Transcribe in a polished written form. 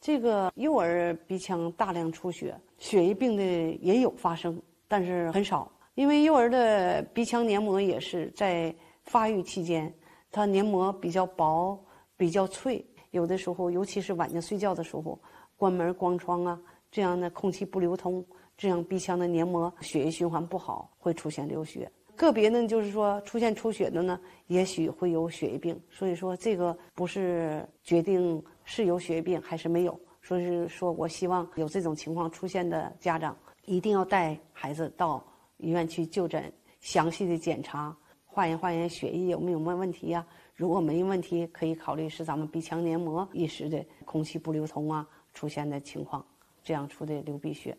这个幼儿鼻腔大量出血，血液病的也有发生，但是很少，因为幼儿的鼻腔黏膜也是在发育期间，它黏膜比较薄、比较脆，有的时候，尤其是晚上睡觉的时候，关门、关窗啊，这样的空气不流通，这样鼻腔的黏膜血液循环不好，会出现流血。个别呢，就是说出现出血的呢，也许会有血液病，所以说这个不是决定是有血液病还是没有。所以是说我希望有这种情况出现的家长，一定要带孩子到医院去就诊，详细的检查，化验化验血液有没有问题呀？如果没问题，可以考虑是咱们鼻腔黏膜一时的空气不流通啊出现的情况，这样出的流鼻血。